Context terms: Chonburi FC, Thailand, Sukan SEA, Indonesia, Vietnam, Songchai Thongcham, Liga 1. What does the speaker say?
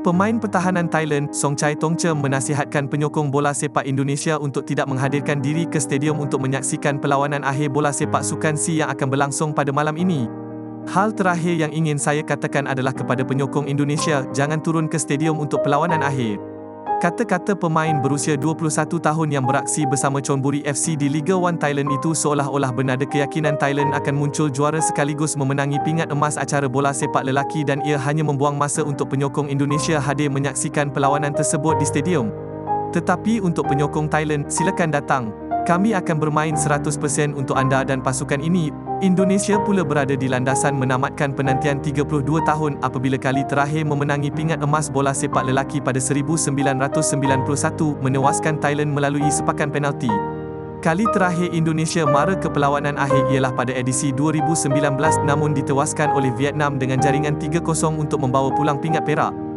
Pemain pertahanan Thailand, Songchai Thongcham menasihatkan penyokong bola sepak Indonesia untuk tidak menghadirkan diri ke stadium untuk menyaksikan perlawanan akhir bola sepak Sukan C yang akan berlangsung pada malam ini. Hal terakhir yang ingin saya katakan adalah kepada penyokong Indonesia, jangan turun ke stadium untuk perlawanan akhir. Kata-kata pemain berusia 21 tahun yang beraksi bersama Chonburi FC di Liga 1 Thailand itu seolah-olah bernada keyakinan Thailand akan muncul juara sekaligus memenangi pingat emas acara bola sepak lelaki, dan ia hanya membuang masa untuk penyokong Indonesia hadir menyaksikan perlawanan tersebut di stadium. Tetapi untuk penyokong Thailand, silakan datang. Kami akan bermain 100% untuk anda dan pasukan ini. Indonesia pula berada di landasan menamatkan penantian 32 tahun apabila kali terakhir memenangi pingat emas bola sepak lelaki pada 1991 menewaskan Thailand melalui sepakan penalti. Kali terakhir Indonesia mara ke perlawanan akhir ialah pada edisi 2019, namun ditewaskan oleh Vietnam dengan jaringan 3-0 untuk membawa pulang pingat perak.